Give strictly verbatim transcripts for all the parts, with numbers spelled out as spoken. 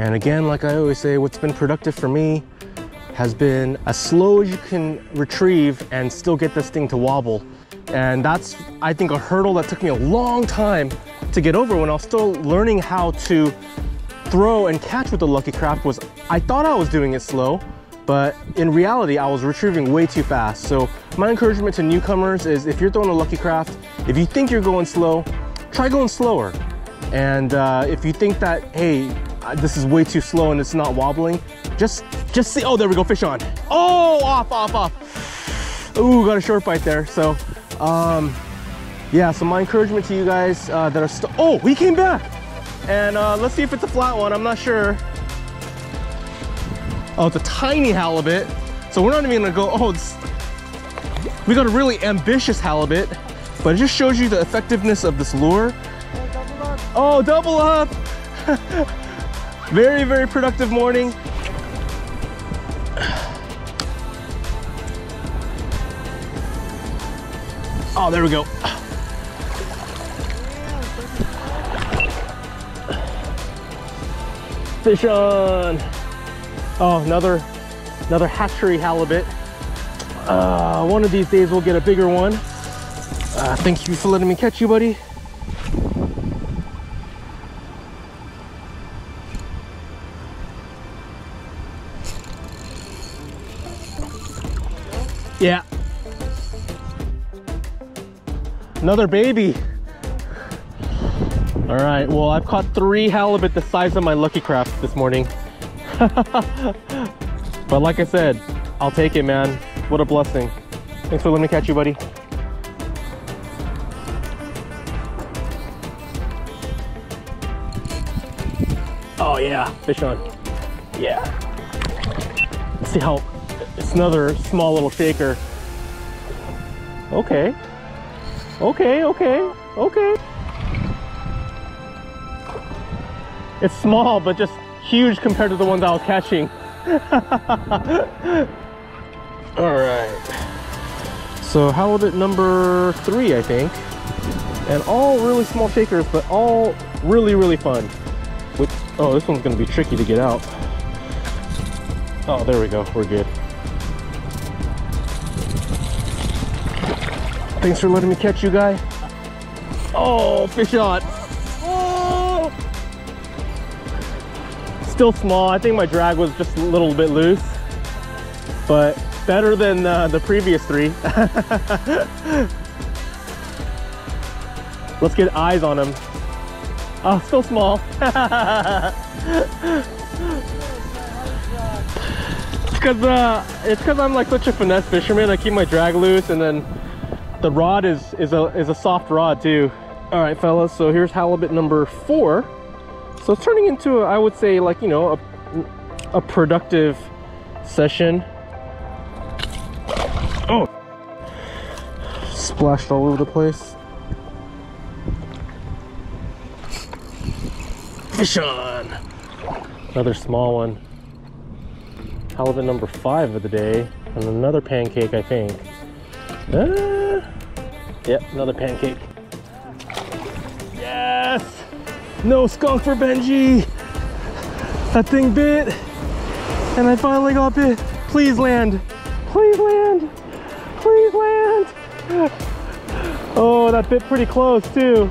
And again, like I always say, what's been productive for me has been as slow as you can retrieve and still get this thing to wobble. And that's, I think, a hurdle that took me a long time to get over when I was still learning how to throw and catch with the Lucky Craft. Was I thought I was doing it slow, but in reality, I was retrieving way too fast. So my encouragement to newcomers is, if you're throwing a Lucky Craft, if you think you're going slow, try going slower. And uh, if you think that, hey, this is way too slow and it's not wobbling, just, just see, oh, there we go, fish on. Oh, off, off, off. Ooh, got a short bite there. So, um, yeah, so my encouragement to you guys uh, that are still, oh, he came back. And uh, let's see if it's a flat one, I'm not sure. Oh, it's a tiny halibut. So we're not even gonna go, oh, it's, we got a really ambitious halibut, but it just shows you the effectiveness of this lure. Oh, double up. Very, very productive morning. Oh, there we go. Fish on. Oh, another, another hatchery halibut. Uh, one of these days we'll get a bigger one. Uh, thank you for letting me catch you, buddy. Yeah. Another baby. All right, well, I've caught three halibut the size of my Lucky Craft this morning. But like I said, I'll take it, man. What a blessing. Thanks for letting me catch you, buddy. Oh yeah, fish on. Yeah. Let's see how, it's another small little shaker. Okay. Okay, okay, okay. It's small, but just huge compared to the ones I was catching. All right. So halibut number three, I think. And all really small shakers, but all really, really fun. Which, oh, this one's gonna be tricky to get out. Oh, there we go, we're good. Thanks for letting me catch you, guy. Oh, fish on. Oh! Still small. I think my drag was just a little bit loose, but better than uh, the previous three. Let's get eyes on him. Oh, still small. Because uh, it's because I'm like such a finesse fisherman. I keep my drag loose, and then the rod is, is, a, is a soft rod too. All right, fellas, so here's halibut number four. So it's turning into, a, I would say, like, you know, a, a productive session. Oh! Splashed all over the place. Fish on! Another small one. Halibut number five of the day. And another pancake, I think. Uh, yep, another pancake. Yes! No skunk for Benji! That thing bit, and I finally got bit. Please land. Please land. Please land. Oh, that bit pretty close too.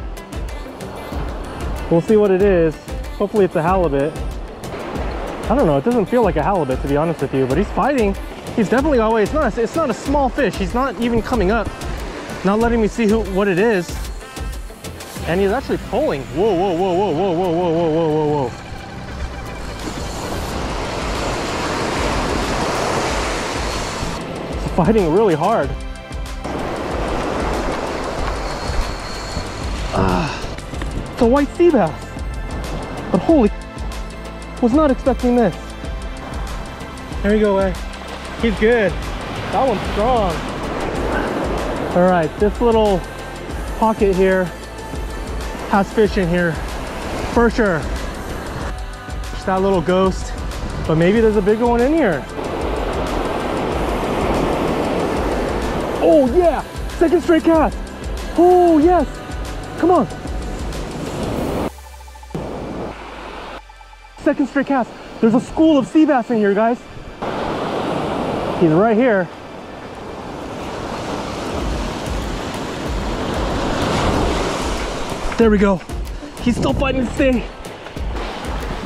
We'll see what it is. Hopefully it's a halibut. I don't know, it doesn't feel like a halibut, to be honest with you, but he's fighting. He's definitely got away. It's not, it's not a small fish. He's not even coming up. Not letting me see who, what it is. And he's actually pulling. Whoa, whoa, whoa, whoa, whoa, whoa, whoa, whoa, whoa, whoa. He's fighting really hard. Ah, it's a white sea bass. But holy, was not expecting this. There you go, eh? He's good. That one's strong. All right, this little pocket here has fish in here for sure. Just that little ghost, but maybe there's a bigger one in here. Oh yeah, second straight cast. Oh yes, come on. Second straight cast. There's a school of sea bass in here, guys. He's right here. There we go. He's still fighting this thing.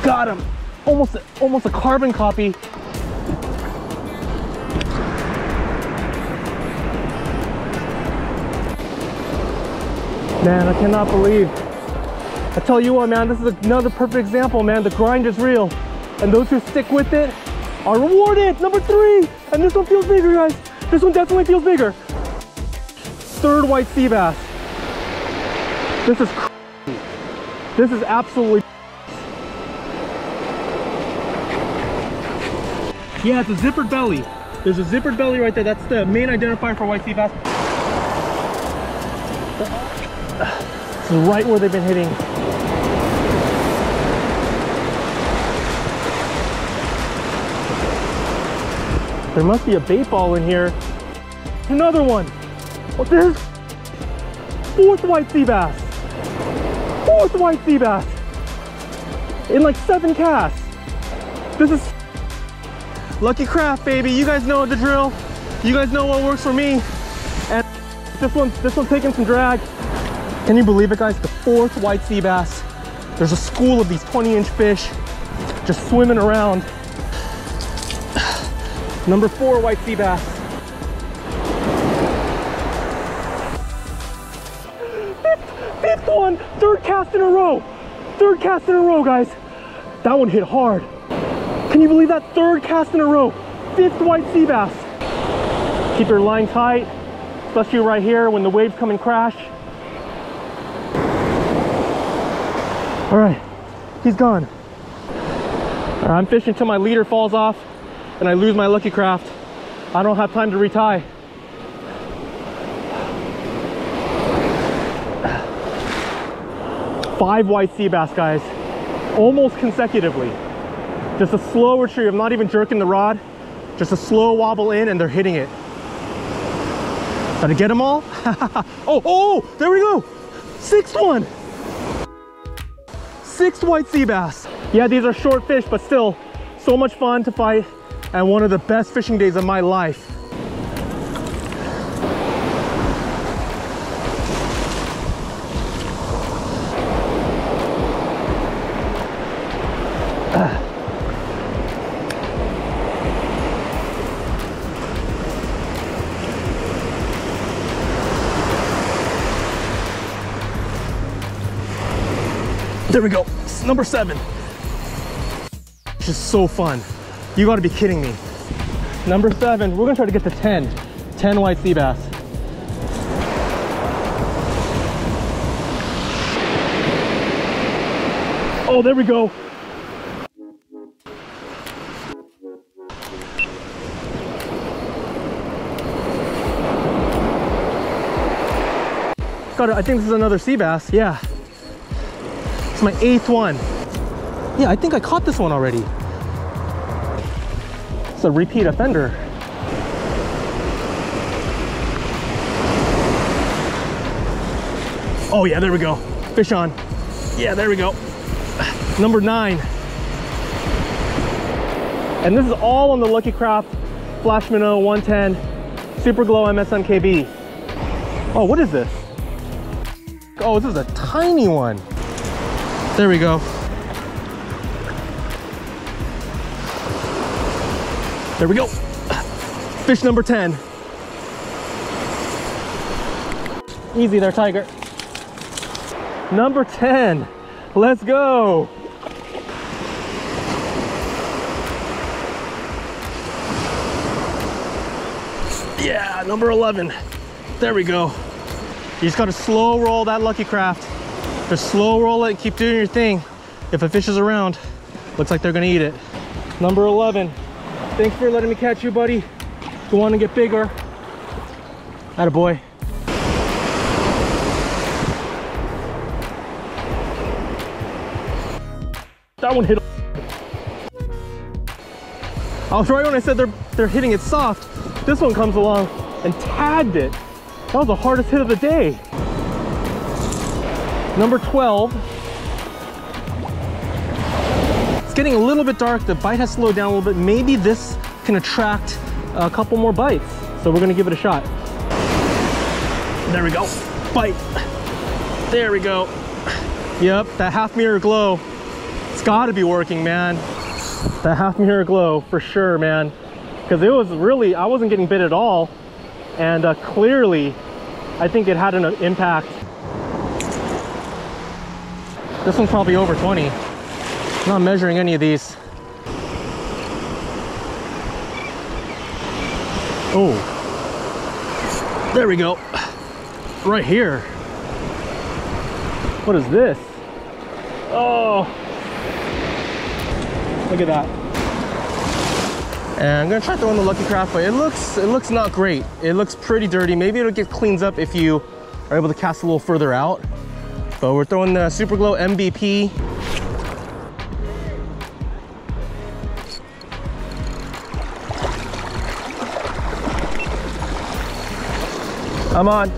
Got him. Almost, almost a carbon copy. Man, I cannot believe. I tell you what, man, this is another perfect example, man. The grind is real. And those who stick with it are rewarded. Number three. And this one feels bigger, guys. This one definitely feels bigger. Third white sea bass. This is crazy. This is absolutely crazy. Yeah, it's a zippered belly. There's a zippered belly right there. That's the main identifier for white sea bass. It's right where they've been hitting. There must be a bait ball in here. Another one. Oh, there's fourth white sea bass. Fourth white sea bass. In like seven casts. This is Lucky Craft, baby. You guys know the drill. You guys know what works for me. And this one, this one's taking some drag. Can you believe it, guys? The fourth white sea bass. There's a school of these twenty inch fish just swimming around. Number four white sea bass. Fifth, fifth one, third cast in a row. Third cast in a row, guys. That one hit hard. Can you believe that? Third cast in a row. Fifth white sea bass. Keep your line tight, especially right here when the waves come and crash. All right, he's gone. All right, I'm fishing until my leader falls off and I lose my Lucky Craft. I don't have time to retie. Five white sea bass, guys, almost consecutively. Just a slow retrieve. I'm not even jerking the rod. Just a slow wobble in and they're hitting it. Did I get them all? oh, oh, there we go. Sixth one. Sixth white sea bass. Yeah, these are short fish, but still, so much fun to fight and one of the best fishing days of my life. There we go, number seven. Just so fun. You gotta be kidding me. Number seven, we're gonna try to get to ten. ten white sea bass. Oh, there we go. Got it, I think this is another sea bass, yeah. It's my eighth one. Yeah, I think I caught this one already. It's a repeat offender. Oh yeah, there we go. Fish on. Yeah, there we go. Number nine. And this is all on the Lucky Craft Flash Minnow one ten Super Glow M S N K B. Oh, what is this? Oh, this is a tiny one. There we go. There we go. Fish number ten. Easy there, Tiger. Number ten. Let's go. Yeah, number eleven. There we go. You just gotta slow roll that Lucky Craft. Just slow roll it and keep doing your thing. If a fish is around, looks like they're gonna eat it. Number eleven. Thanks for letting me catch you, buddy. Go on and get bigger. Attaboy. That one hit. I was right when I said they're they're hitting it soft. This one comes along and tagged it. That was the hardest hit of the day. Number twelve. It's getting a little bit dark. The bite has slowed down a little bit. Maybe this can attract a couple more bites. So we're gonna give it a shot. There we go, bite. There we go. Yep, that half mirror glow. It's gotta be working, man. That half mirror glow for sure, man. Because it was really, I wasn't getting bit at all. And uh, clearly, I think it had an impact. This one's probably over twenty. I'm not measuring any of these. Oh, there we go. Right here. What is this? Oh, look at that. And I'm gonna try throwing the Lucky Craft, but it looks it looks not great. It looks pretty dirty. Maybe it'll get cleaned up if you are able to cast a little further out. But we're throwing the Super Glow M V P. I'm on.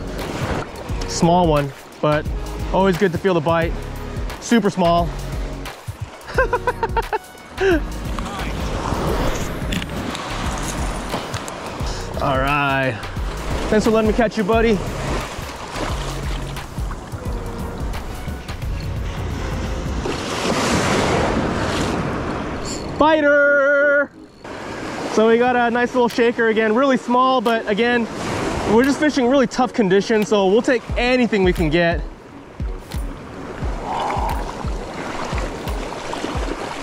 Small one, but always good to feel the bite. Super small. All right. Thanks for letting me catch you, buddy. Spider! So we got a nice little shaker again, really small, but again, we're just fishing really tough conditions, so we'll take anything we can get.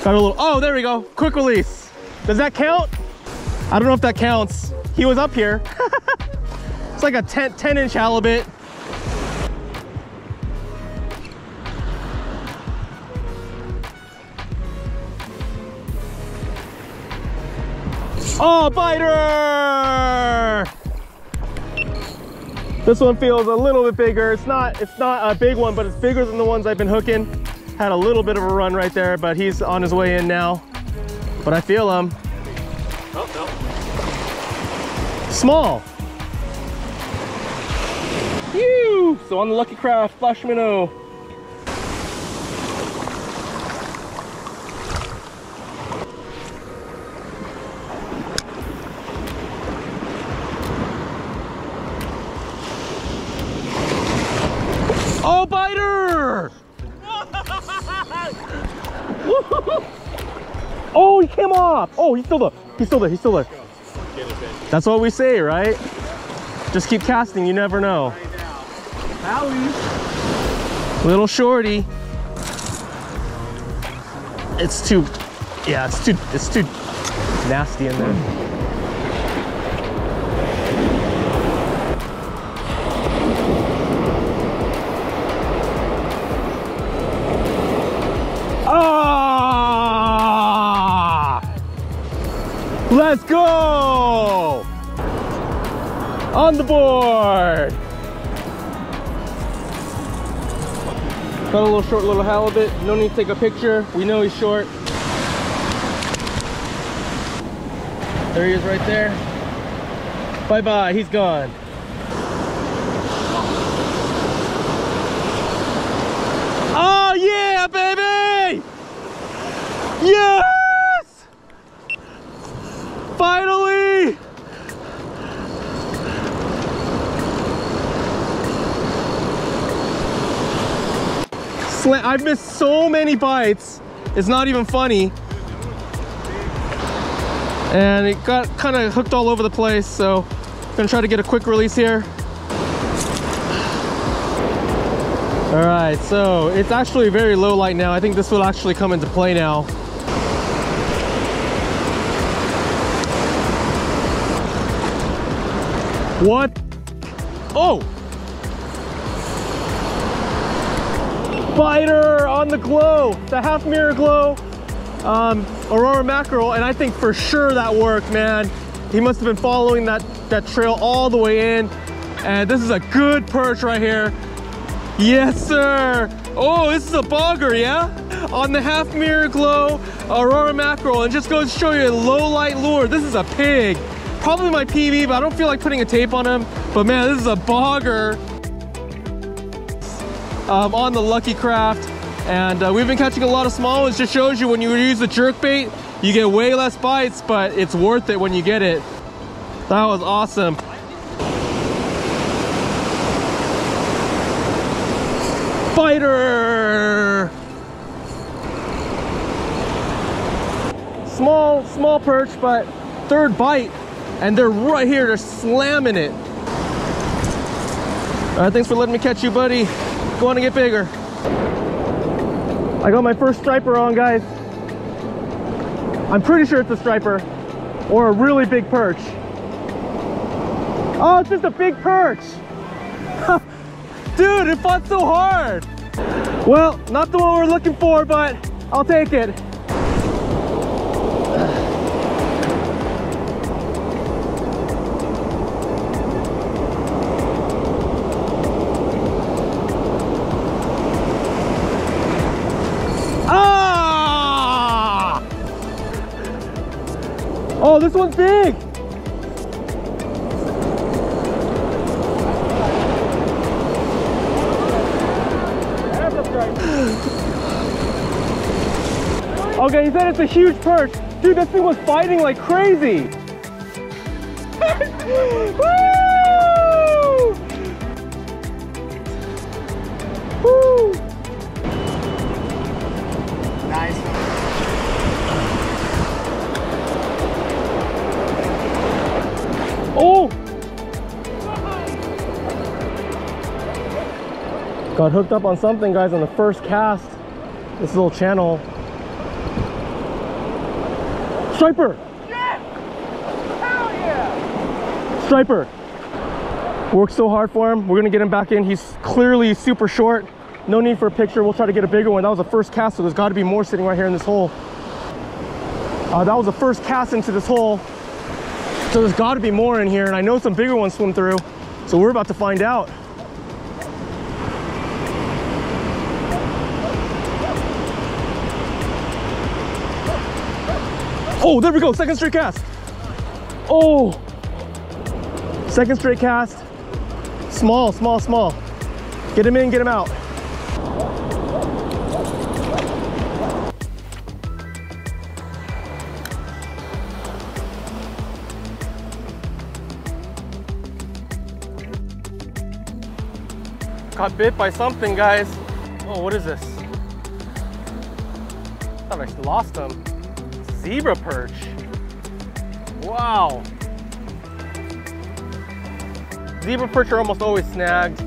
Got a little, oh, there we go, quick release. Does that count? I don't know if that counts. He was up here. It's like a ten inch halibut. Oh, biter! This one feels a little bit bigger. It's not, it's not a big one, but it's bigger than the ones I've been hooking. Had a little bit of a run right there, but he's on his way in now. But I feel him. Oh, no. Small. Phew! So on the Lucky Craft Flash Minnow. Oh, biter! Oh, he came off! Oh, he's still there. He's still there. He's still there. That's what we say, right? Just keep casting. You never know. Little shorty. It's too. Yeah, it's too. It's too nasty in there. Let's go! On the board! Got a little short little halibut. No need to take a picture. We know he's short. There he is right there. Bye-bye, he's gone. Oh yeah, baby! Yeah! Finally! Slam. I've missed so many bites. It's not even funny. And it got kind of hooked all over the place, so I'm gonna try to get a quick release here. All right, so it's actually very low light now. I think this will actually come into play now. What? Oh! Biter on the glow, the half mirror glow, um, Aurora mackerel, and I think for sure that worked, man. He must have been following that, that trail all the way in, and this is a good perch right here. Yes, sir! Oh, this is a bogger, yeah? On the half mirror glow, Aurora mackerel, and just goes to show you a low light lure. This is a pig. Probably my P B, but I don't feel like putting a tape on him. But man, this is a bogger um, on the Lucky Craft. And uh, we've been catching a lot of small ones. Just shows you when you use the jerkbait, you get way less bites, but it's worth it when you get it. That was awesome. Fighter! Small, small perch, but third bite. And they're right here, they're slamming it. All right, thanks for letting me catch you, buddy. Go on and get bigger. I got my first striper on, guys. I'm pretty sure it's a striper or a really big perch. Oh, it's just a big perch. Dude, it fought so hard. Well, not the one we're looking for, but I'll take it. Oh, this one's big. Okay, he said it's a huge perch. Dude, this thing was fighting like crazy. Woo! Woo! Nice. Oh! Got hooked up on something, guys, on the first cast. This little channel. Striper! Yes! Hell yeah! Striper. Worked so hard for him. We're gonna get him back in. He's clearly super short. No need for a picture. We'll try to get a bigger one. That was the first cast, so there's gotta be more sitting right here in this hole. Uh, that was the first cast into this hole. So there's gotta be more in here, and I know some bigger ones swim through. So we're about to find out. Oh, there we go, second straight cast. Oh, second straight cast. Small, small, small. Get him in, get him out. Got bit by something, guys. Oh, what is this? I thought I lost him. Zebra perch. Wow. Zebra perch are almost always snagged.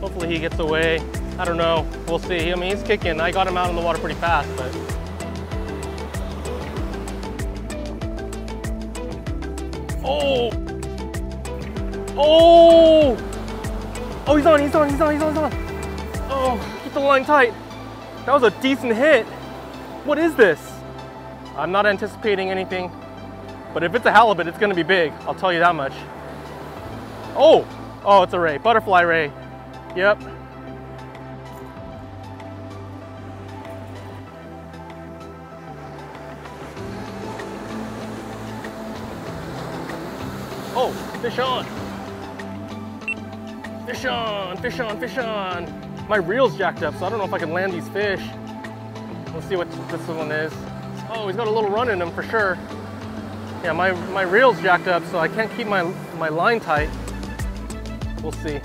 Hopefully he gets away. I don't know. We'll see. I mean, he's kicking. I got him out in the water pretty fast, but. Oh. Oh. Oh, he's on, he's on, he's on, he's on, he's on. Oh, keep the line tight. That was a decent hit. What is this? I'm not anticipating anything, but if it's a halibut, it's gonna be big. I'll tell you that much. Oh, oh, it's a ray, butterfly ray. Yep. Oh, fish on. Fish on, fish on, fish on. My reel's jacked up, so I don't know if I can land these fish. We'll see what this one is. Oh, he's got a little run in him for sure. Yeah, my, my reel's jacked up, so I can't keep my, my line tight. We'll see.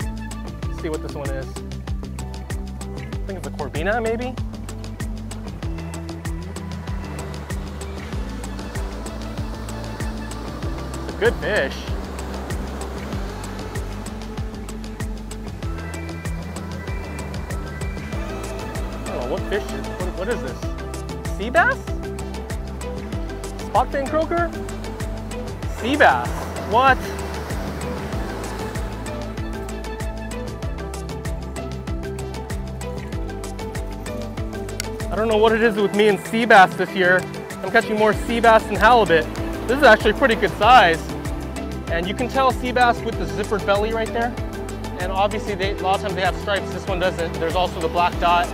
See what this one is. I think it's a Corvina, maybe? It's a good fish. What fish is, what, what is this? Sea bass? Spotfin croaker? Sea bass, what? I don't know what it is with me and sea bass this year. I'm catching more sea bass than halibut. This is actually pretty good size. And you can tell sea bass with the zippered belly right there. And obviously they, a lot of times they have stripes, this one doesn't. There's also the black dot.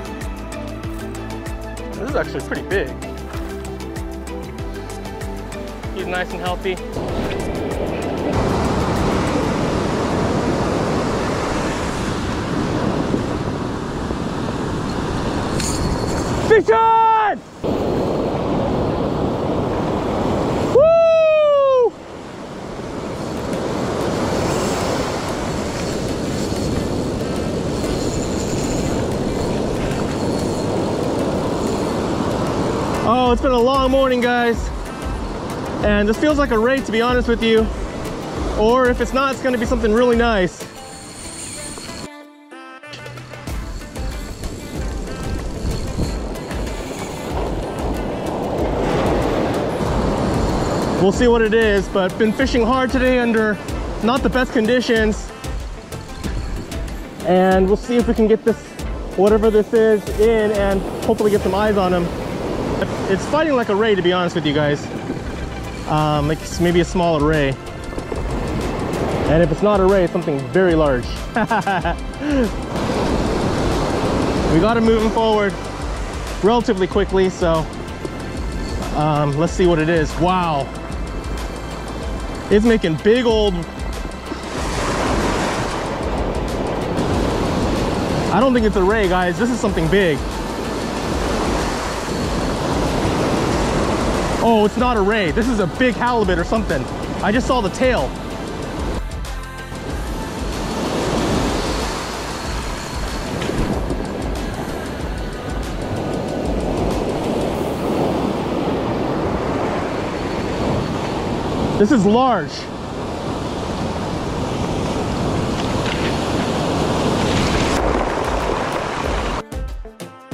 This is actually pretty big. He's nice and healthy. Fish on! Woo! Oh, it's been a long morning, guys. And this feels like a raid, to be honest with you. Or if it's not, it's gonna be something really nice. We'll see what it is, but been fishing hard today under not the best conditions. And we'll see if we can get this, whatever this is, in and hopefully get some eyes on him. It's fighting like a ray, to be honest with you guys. Um, like maybe a smaller ray. And if it's not a ray, it's something very large. We gotta move him forward relatively quickly, so um, let's see what it is. Wow. It's making big old... I don't think it's a ray, guys. This is something big. Oh, it's not a ray. This is a big halibut or something. I just saw the tail. This is large.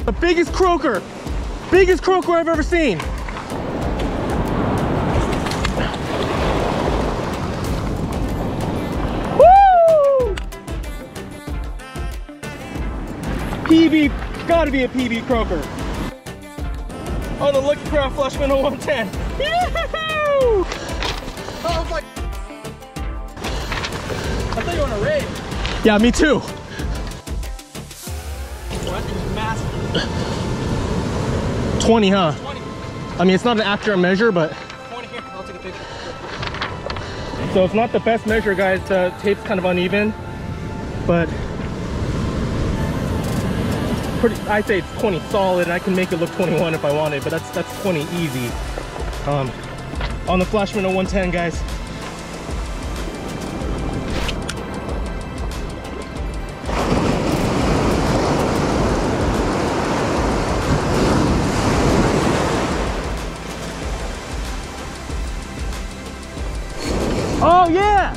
The biggest croaker, biggest croaker I've ever seen. Woo! P B, gotta be a P B croaker. Oh, the Lucky Craft Flash Minnow one ten. Yahoo! Oh, it's like... I thought you were on a raid. Yeah, me too. That thing's massive. twenty, huh? twenty. I mean, it's not an accurate measure, but... twenty here, I'll take a picture. So it's not the best measure, guys. The tape's kind of uneven, but... pretty. I'd say it's twenty solid. I can make it look twenty-one if I wanted, but that's that's twenty easy. Um, on the Flash Minnow one ten, guys. Oh yeah!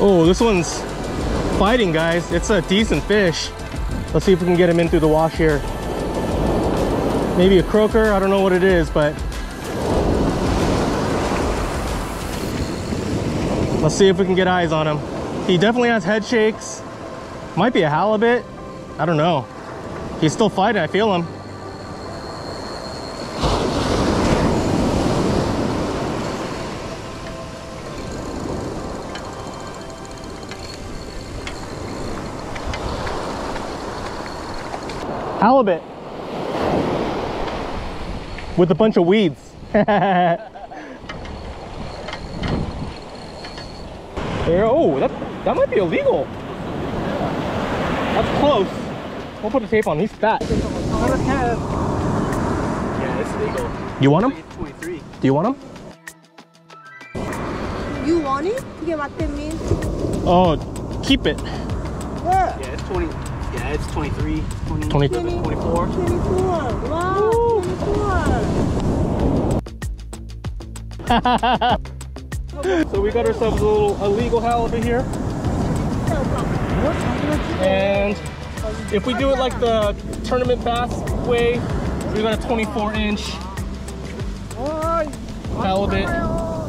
Oh, this one's fighting, guys. It's a decent fish. Let's see if we can get him in through the wash here. Maybe a croaker, I don't know what it is, but let's see if we can get eyes on him. He definitely has head shakes. Might be a halibut, I don't know. He's still fighting, I feel him. Halibut with a bunch of weeds. There, oh, that, that might be illegal. That's close. We'll put the tape on. He's fat. Yeah, it's legal. You want him? twenty-three. Do you want him? You want it? Oh, keep it. Yeah, yeah, it's twenty. Yeah, it's twenty-three, twenty, twenty-four. twenty-four. Wow, twenty-four. So we got ourselves a little illegal halibut here. And if we do it like the tournament bass way, we got a twenty-four inch halibut.